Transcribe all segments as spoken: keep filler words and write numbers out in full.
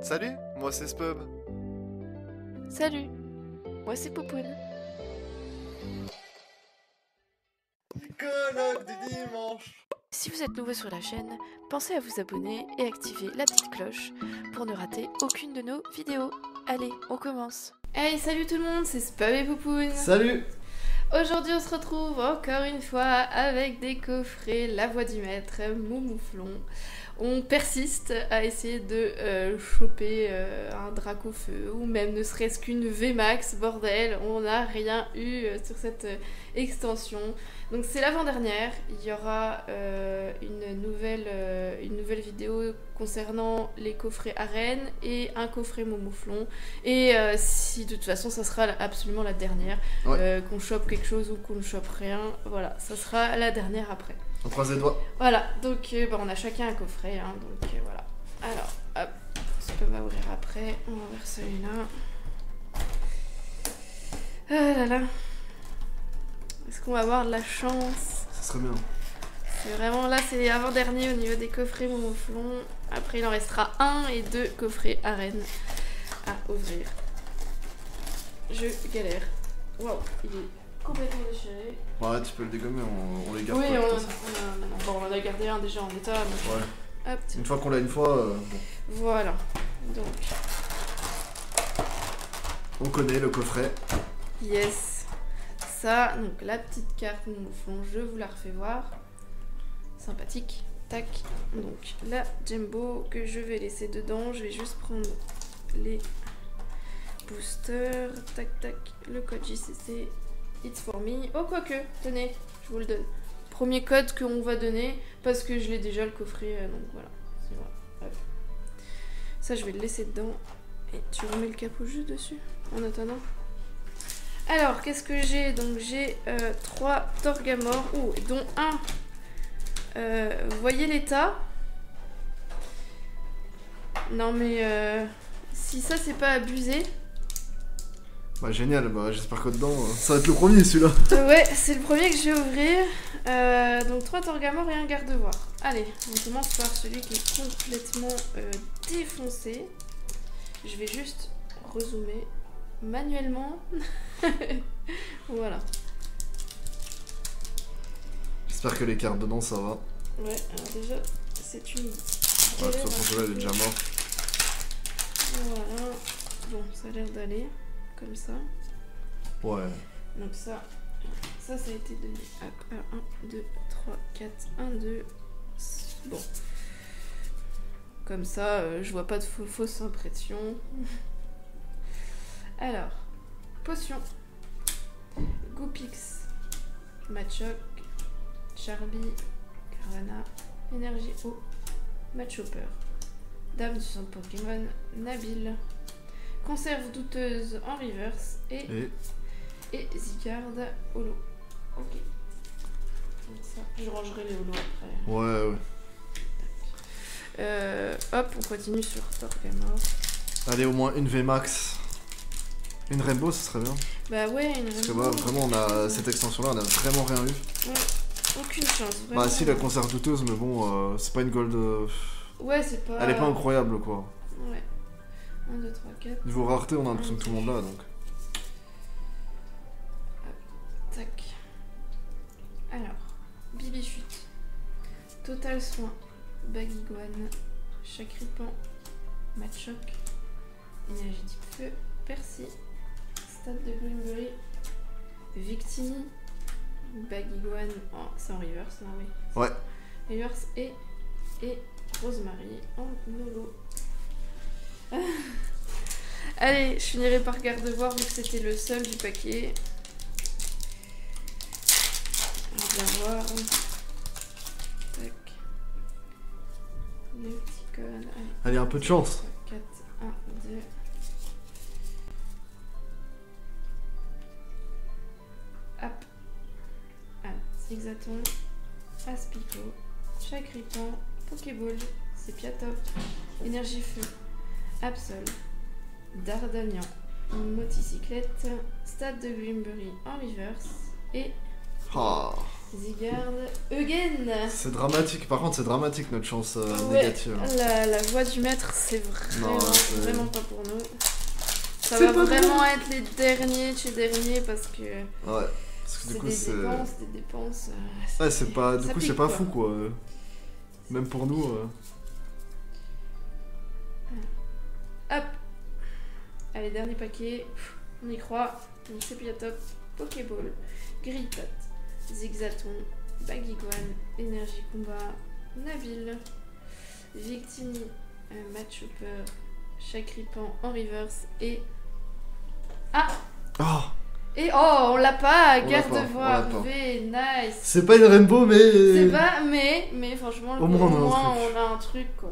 Salut, moi c'est Spub. Salut, moi c'est Poupoune. Colloque du dimanche. Si vous êtes nouveau sur la chaîne, pensez à vous abonner et activer la petite cloche pour ne rater aucune de nos vidéos. Allez, on commence. Hey, salut tout le monde, c'est Spub et Poupoune. Salut. Aujourd'hui on se retrouve encore une fois avec des coffrets La Voix du Maître, Moumouflon. On persiste à essayer de euh, choper euh, un dracaufeu ou même ne serait-ce qu'une V max, bordel, on n'a rien eu euh, sur cette euh, extension. Donc c'est l'avant-dernière, il y aura euh, une, nouvelle, euh, une nouvelle vidéo concernant les coffrets arènes et un coffret Moumouflon. Et euh, si de toute façon ça sera absolument la dernière, ouais. euh, qu'on chope quelque chose ou qu'on ne chope rien, voilà, ça sera la dernière après. On croise les doigts. Voilà, donc euh, bah, on a chacun un coffret, hein, donc euh, voilà. Alors, hop, ça peut m'ouvrir après. On va ouvrir celui-là. Ah là là. Est-ce qu'on va avoir de la chance? Ça serait bien. C'est vraiment là, c'est avant-dernier au niveau des coffrets Moumouflon. Après, il en restera un et deux coffrets arène à ouvrir. Je galère. Waouh, il est complètement déchiré. Ouais, tu peux le dégommer, on, on les garde. Oui, pas, on, on, a, on, a, on en a gardé un déjà en état. Ouais. Hop, une fois qu'on l'a une fois, euh, bon. Voilà. Donc. On connaît le coffret. Yes. Ça, donc la petite carte Moumouflon, je vous la refais voir. Sympathique. Tac. Donc la Jumbo que je vais laisser dedans. Je vais juste prendre les boosters. Tac, tac. Le code J C C. It's for me. Oh, quoique, tenez, je vous le donne. Premier code qu'on va donner parce que je l'ai déjà le coffret, euh, donc voilà. voilà. Ça, je vais le laisser dedans. Et tu remets le capot juste dessus en attendant. Alors, qu'est-ce que j'ai? Donc, j'ai euh, trois Torgamors, oh, dont un. Euh, vous voyez l'état? Non, mais euh, si ça, c'est pas abusé. Bah génial, bah j'espère que dedans, euh, ça va être le premier celui-là. Ouais, c'est le premier que je vais ouvrir. Euh, donc trois Torgamors et un Gardevoir. Allez, on commence par celui qui est complètement euh, défoncé. Je vais juste rezoomer manuellement. Voilà. J'espère que les cartes dedans ça va. Ouais, alors déjà, c'est une... Ouais, de toute façon celui-là elle est déjà morte. Voilà. Bon, ça a l'air d'aller. Comme ça. Ouais. Donc ça, ça, ça a été donné. Hop, un, deux, trois, quatre, un, deux. Bon. Comme ça, euh, je vois pas de fausse impression. Alors, potion. Goupix. Machoc. Charbi. Caravana. Énergie eau. Machopper. Dame du centre Pokémon. Nabil. Conserve douteuse en reverse et, et... et Zygarde holo. Ok. Donc ça, je rangerai les holos après. Ouais, ouais. Euh, hop, on continue sur Torgamors. Allez, au moins une V max. Une Rainbow, ce serait bien. Bah ouais, une Rainbow. Parce que bah, vraiment, on a cette extension-là, on a vraiment rien eu. Ouais, aucune chance. Vraiment. Bah si, la conserve douteuse, mais bon, euh, c'est pas une gold. Euh... Ouais, c'est pas. Elle est pas incroyable, quoi. Ouais. un, deux, trois, quatre. Niveau rareté, on a l'impression que tout le monde l'a donc. Hop, tac. Alors, Bibichut. Total soin. Baggaïd. Chacripan. Machoc. Énergie type feu. Percy. Stade de Bloomberry. Victini. Baggaïd. Oh, c'est en reverse, non, oui. Ouais. Reverse et, et Rosemary en holo. Allez, je finirai par Gardevoir vu que c'était le seul du paquet. On va voir. Tac. Le petit code. Allez, Allez un peu de chance. quatre, un, deux. Hop. Ah, Zigzaton. Aspico. Chacripan. Pokéball. Sépiatop. Énergie feu. Absol, Dardanian, Motocyclette, Stade de Grimberi en reverse et... Oh. Zygarde, Eugen. C'est dramatique, par contre c'est dramatique notre chance euh, ouais, négative. La, la voix du maître c'est vraiment, non, vraiment pas pour nous. Ça va vraiment être les derniers chez derniers parce que... Ouais, parce que du coup c'est... des dépenses, des dépenses... Euh, ouais, c'est pas... Du coup c'est pas fou quoi. Même pour nous... Euh... Hop. Allez, dernier paquet. On y croit. Donc Sépiatop, Pokéball, Gripat, Zigzaton, Baggaïd, Énergie Combat, Nabil, Victini, euh, Machoc, Chacripan en reverse et... Ah oh. Et oh, on l'a pas, Gardevoir, V, nice. C'est pas une rainbow mais... C'est pas, mais, mais franchement, au moins, au moins on a un truc quoi.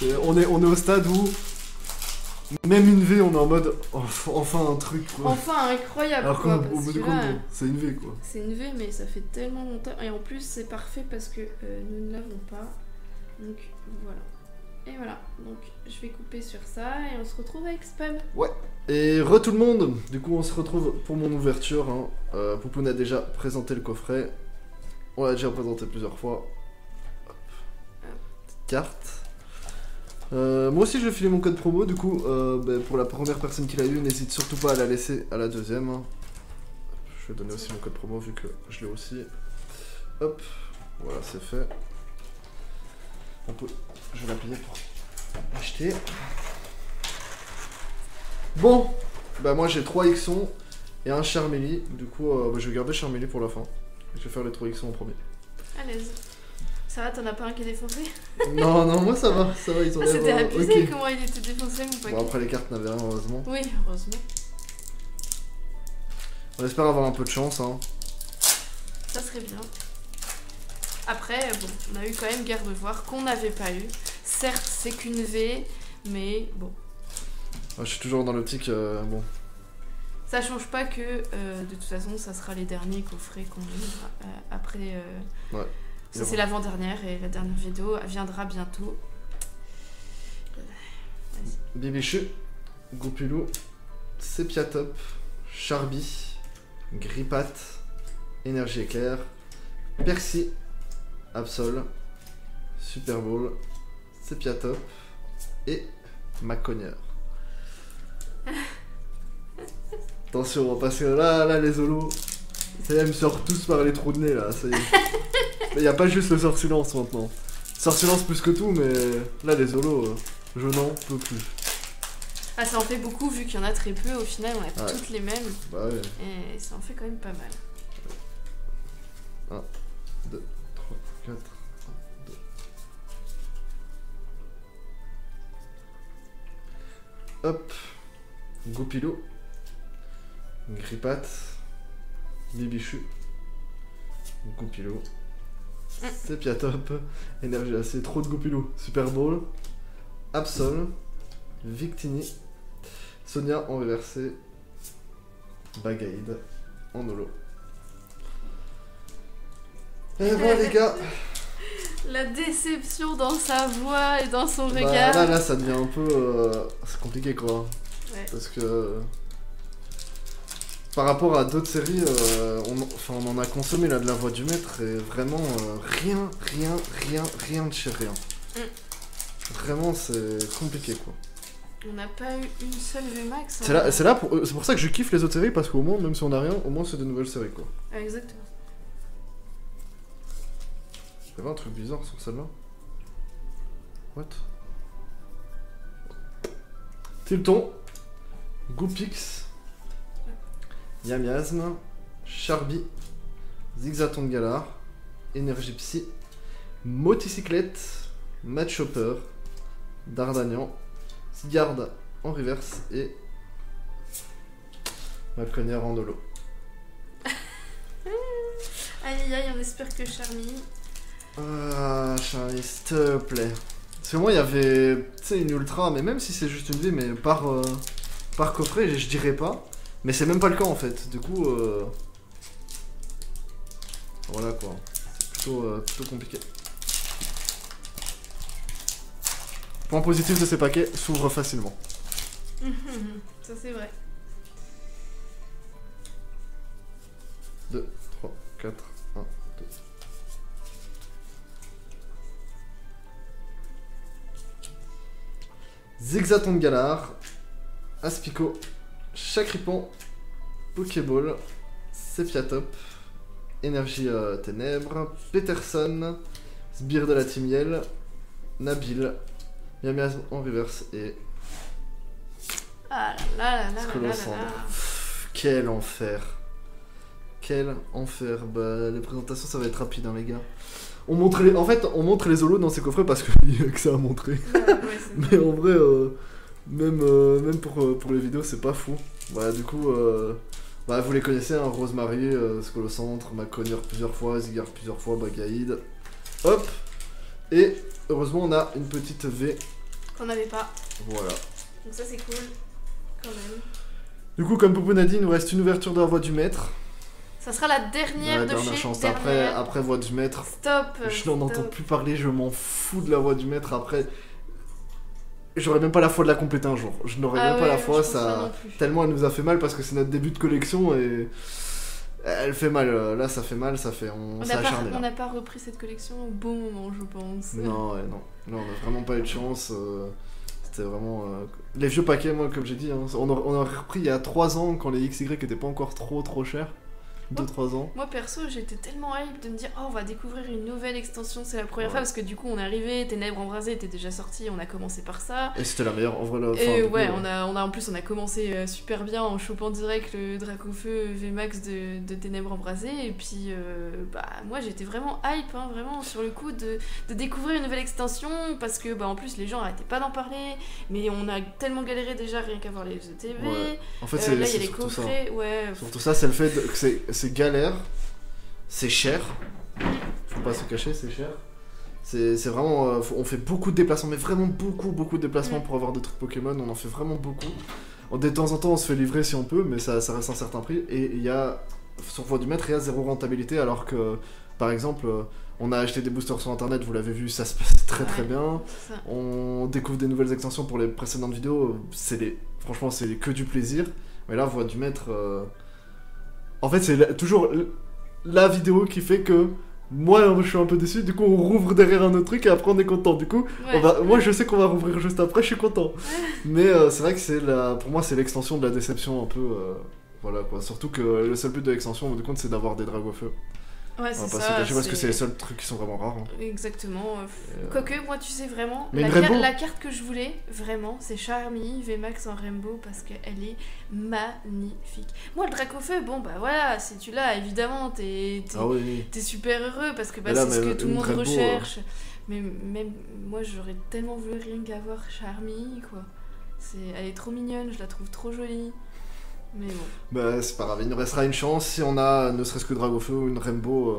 Est, on, est, on est au stade où... Même une V, on est en mode enfin un truc quoi. Enfin incroyable. Alors quoi, au bout du compte, c'est une V quoi. C'est une V, mais ça fait tellement longtemps. Et en plus, c'est parfait parce que euh, nous ne l'avons pas. Donc voilà. Et voilà. Donc je vais couper sur ça et on se retrouve avec Spub. Ouais. Et re tout le monde. Du coup, on se retrouve pour mon ouverture. Hein. Euh, Poupoune a déjà présenté le coffret. On l'a déjà présenté plusieurs fois. Hop. Petite carte. Euh, moi aussi je vais filer mon code promo du coup euh, bah, pour la première personne qui l'a eu, n'hésite surtout pas à la laisser à la deuxième. Je vais donner aussi mon code promo vu que je l'ai aussi. Hop, voilà c'est fait. On peut... Je vais l'appuyer pour acheter. Bon, bah moi j'ai trois Xons et un Charmélie. Du coup euh, bah, je vais garder Charmélie pour la fin. Je vais faire les trois Xons en premier. À l'aise. Ça va, t'en as pas un qui est défoncé? Non, non, moi ça va, ça va, ils ont l'air... C'était abusé okay. Comment il était défoncé mon paquet. Bon après les cartes n'avaient rien heureusement. Oui, heureusement. On espère avoir un peu de chance hein. Ça serait bien. Après, bon, on a eu quand même Gardevoir qu'on n'avait pas eu. Certes, c'est qu'une V, mais bon. Ah, je suis toujours dans l'optique, euh, bon. Ça change pas que, euh, de toute façon, ça sera les derniers coffrets qu'on livre euh, après... Euh... Ouais. Ça c'est l'avant-dernière et la dernière vidéo viendra bientôt. Bibichut, Goupilou, Sépiatop, Charbi, Gripat, Énergie Éclair, Percy, Absol, Super Bowl, Sépiatop et Macogneur. Attention, on va passer là, là les holos. Ça y est, ils me sortent tous par les trous de nez là, ça y est. Il n'y a pas juste le sortilance maintenant. Sortilance plus que tout, mais là, les holos, euh, je n'en peux plus. Ah, ça en fait beaucoup, vu qu'il y en a très peu. Au final, on a ouais. toutes les mêmes. Bah ouais. Et ça en fait quand même pas mal. un, deux, trois, quatre, un, deux. Hop. Goupilou. Gripat. Bibichut. Goupilou. Sépiatop, Énergie assez, trop de Goupilou, Super Bowl, Absol, Victini, Sonia en reversé, Baggaïd en holo. Et voilà les gars. La déception dans sa voix et dans son bah, regard. Là, là ça devient un peu... Euh, c'est compliqué quoi. Ouais. Parce que... Par rapport à d'autres séries, euh, on, enfin, on en a consommé là de la voix du maître et vraiment euh, rien, rien, rien, rien de chez rien. Mm. Vraiment c'est compliqué quoi. On n'a pas eu une seule V MAX. Hein, c'est là, c'est là pour, c'est pour ça que je kiffe les autres séries parce qu'au moins, même si on n'a rien, au moins c'est de nouvelles séries quoi. Ah, exactement. J'avais un truc bizarre sur celle-là. What? Tilton, Goupix. Yamiasme, Charbi, Zigzaton de Galar, Énergie Psy, Motocyclette, Matchhopper, Dardanian, Zygarde en reverse et Malconnière en holo. Aïe aïe, on espère que Charlie. Ah, Charlie, s'il te plaît. Parce que moi, il y avait, tu sais, une ultra, mais même si c'est juste une V, mais par, euh, par coffret, je dirais pas. Mais c'est même pas le cas en fait, du coup euh... voilà quoi, c'est plutôt, euh, plutôt compliqué. Point positif de ces paquets, s'ouvre facilement. Ça c'est vrai. deux, trois, quatre, un, cartes. Zigzaton de Galar, Aspico, Chacripan, Pokéball, Sépiatop, Énergie euh, Ténèbres, Peterson, Sbire de la Timiel, Nabil, Yamiasme en reverse et... Ah là là là là là là. Quel enfer. Quel enfer. Bah, les présentations, ça va être rapide, hein, les gars. On montre les... En fait, on montre les holos dans ces coffrets parce qu'il n'y a que ça à montrer. Ouais, ouais, mais en vrai, euh, même, euh, même pour, euh, pour les vidéos, c'est pas fou. Bah, du coup, euh, bah, vous les connaissez, hein, Rosemary, euh, Scolocendre, Maconure plusieurs fois, Zygarde plusieurs fois, Baggaïd. Hop. Et heureusement, on a une petite V. Qu'on n'avait pas. Voilà. Donc, ça, c'est cool. Quand même. Du coup, comme Poupoune a dit, il nous reste une ouverture de la voie du maître. Ça sera la dernière, ouais, de dernière chez chance. Dernière. Après, après voie du maître, stop, je n'en entends plus parler, je m'en fous de la voie du maître. Après, j'aurais même pas la foi de la compléter un jour. Je n'aurais ah même ouais, pas la foi, ça... tellement elle nous a fait mal parce que c'est notre début de collection et elle fait mal. Là, ça fait mal, ça fait. On, on s'est acharné. Pas, on n'a pas repris cette collection au bon moment, je pense. Non, ouais, non. non on n'a vraiment pas eu de chance. Euh... C'était vraiment... Euh, les vieux paquets, moi, comme j'ai dit, hein, on, a, on a repris il y a trois ans quand les X Y n'étaient pas encore trop trop chers. deux trois ans. Moi, perso, j'étais tellement hype de me dire « Oh, on va découvrir une nouvelle extension, c'est la première ouais. fois » parce que du coup, on est arrivé, Ténèbres embrasées était déjà sorti, on a commencé par ça. Et c'était la meilleure, en vrai, la fin. Et ouais, coup, on a, on a, en plus, on a commencé super bien en chopant direct le dracaufeu V MAX de, de Ténèbres embrasées. Et puis, euh, bah, moi, j'étais vraiment hype, hein, vraiment, sur le coup de, de découvrir une nouvelle extension parce que, bah, en plus, les gens n'arrêtaient pas d'en parler, mais on a tellement galéré déjà rien qu'à voir les F T V. Ouais. En fait, c'est euh, là, il y a les coffrets. Ouais. Surtout ça, c'est le fait de, que c'est... C'est galère, c'est cher, faut pas se cacher, c'est cher. C'est vraiment, euh, on fait beaucoup de déplacements, mais vraiment beaucoup, beaucoup de déplacements mmh. pour avoir des trucs Pokémon, on en fait vraiment beaucoup. De temps en temps, on se fait livrer si on peut, mais ça, ça reste un certain prix. Et il y a, sur voie du maître, il y a zéro rentabilité, alors que, par exemple, on a acheté des boosters sur internet, vous l'avez vu, ça se passe très très bien. On découvre des nouvelles extensions pour les précédentes vidéos, les, franchement, c'est que du plaisir. Mais là, voie du maître... Euh, En fait, c'est toujours la vidéo qui fait que moi, je suis un peu déçu. Du coup, on rouvre derrière un autre truc et après, on est content. Du coup, ouais, on va... moi, je sais qu'on va rouvrir juste après. Je suis content. Mais euh, c'est vrai que c'est la... pour moi, c'est l'extension de la déception un peu. Euh... Voilà quoi. Surtout que le seul but de l'extension, au bout du compte, c'est d'avoir des dracaufeu. Ouais, c'est ça. Je sais parce que c'est les seuls trucs qui sont vraiment rares. Hein. Exactement. Euh... Quoique, moi, tu sais vraiment, la, car la carte que je voulais, vraiment, c'est Charmélie V MAX en Rainbow parce qu'elle est magnifique. Moi, le dracaufeu, bon, bah voilà, si tu l'as, évidemment, t'es ah oui. super heureux parce que bah, c'est ce que tout le monde Rainbow, recherche. Euh... Mais même moi, j'aurais tellement voulu rien qu'avoir Charmélie, quoi. C'est, elle est trop mignonne, je la trouve trop jolie. Mais bon. Bah c'est pas grave, il nous restera une chance si on a ne serait-ce que dracaufeu ou une Rainbow.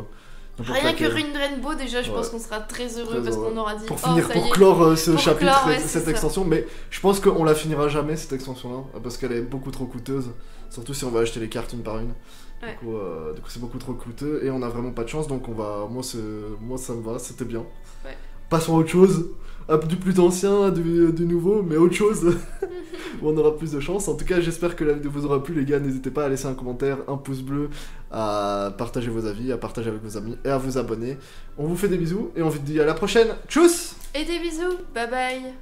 Euh, Rien que une Rainbow déjà, je ouais. pense qu'on sera très heureux très parce qu'on aura dit. Pour oh, finir, ça pour y clore est... ce pour chapitre, clore, ouais, cette extension, ça. mais je pense qu'on la finira jamais cette extension-là parce qu'elle est beaucoup trop coûteuse, surtout si on va acheter les cartes une par une. Ouais. Du coup euh, c'est beaucoup trop coûteux et on a vraiment pas de chance donc on va. Moi, Moi ça me va, c'était bien. Ouais. Passons à autre chose, à du plus ancien, du, du nouveau, mais autre chose, on aura plus de chance. En tout cas, j'espère que la vidéo vous aura plu, les gars. N'hésitez pas à laisser un commentaire, un pouce bleu, à partager vos avis, à partager avec vos amis et à vous abonner. On vous fait des bisous et on vous dit à la prochaine. Tchuss. Et des bisous, bye bye.